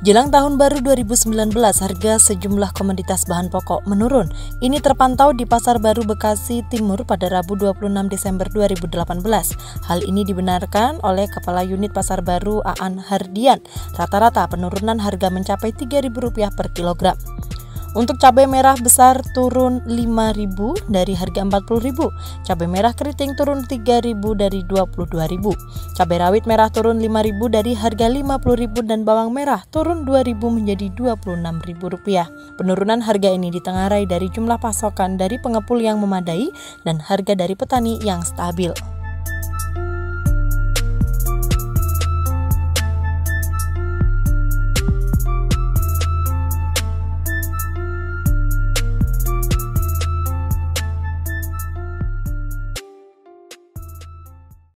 Jelang tahun baru 2019, harga sejumlah komoditas bahan pokok menurun. Ini terpantau di Pasar Baru Bekasi Timur pada Rabu 26 Desember 2018. Hal ini dibenarkan oleh Kepala Unit Pasar Baru Aan Hardian. Rata-rata penurunan harga mencapai Rp3.000 per kilogram. Untuk cabai merah besar turun Rp5.000 dari harga Rp40.000. Cabai merah keriting turun Rp3.000 dari Rp22.000. Cabai rawit merah turun Rp5.000 dari harga Rp50.000 dan bawang merah turun Rp2.000 menjadi Rp26.000. Penurunan harga ini ditengarai dari jumlah pasokan dari pengepul yang memadai dan harga dari petani yang stabil.